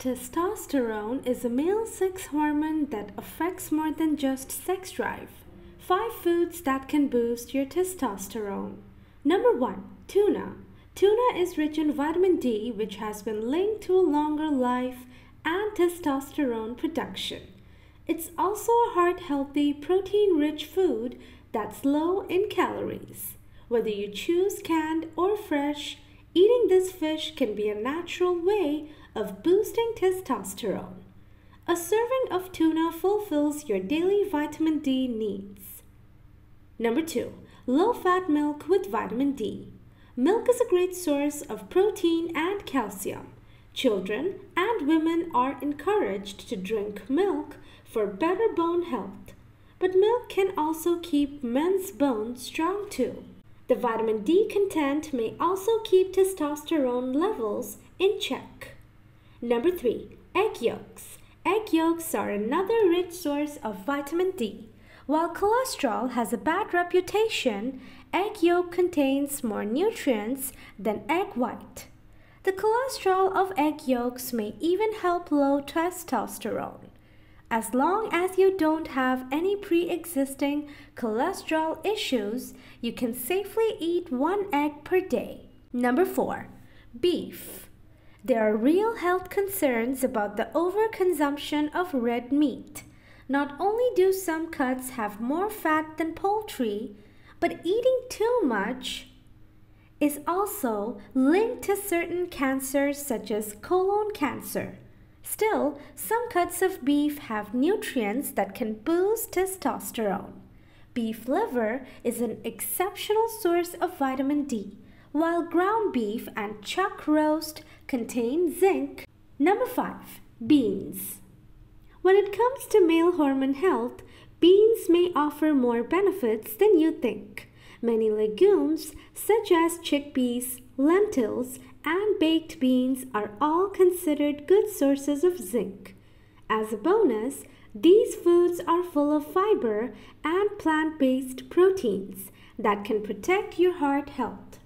Testosterone is a male sex hormone that affects more than just sex drive. 5 foods that can boost your testosterone. Number 1. Tuna. Tuna is rich in vitamin D, which has been linked to a longer life and testosterone production. It's also a heart-healthy, protein-rich food that's low in calories. Whether you choose canned or fresh, eating this fish can be a natural way of boosting testosterone. A serving of tuna fulfills your daily vitamin D needs. Number 2. Low-fat milk with vitamin D. Milk is a great source of protein and calcium. Children and women are encouraged to drink milk for better bone health. But milk can also keep men's bones strong too. The vitamin D content may also keep testosterone levels in check. Number 3. Egg yolks. Egg yolks are another rich source of vitamin D. While cholesterol has a bad reputation, egg yolk contains more nutrients than egg white. The cholesterol of egg yolks may even help lower testosterone. As long as you don't have any pre-existing cholesterol issues, you can safely eat 1 egg per day. Number 4. Beef. There are real health concerns about the overconsumption of red meat. Not only do some cuts have more fat than poultry, but eating too much is also linked to certain cancers such as colon cancer. Still, some cuts of beef have nutrients that can boost testosterone. Beef liver is an exceptional source of vitamin D, while ground beef and chuck roast contain zinc. Number 5. Beans. When it comes to male hormone health, beans may offer more benefits than you think. Many legumes, such as chickpeas, lentils, and baked beans are all considered good sources of zinc. As a bonus, these foods are full of fiber and plant-based proteins that can protect your heart health.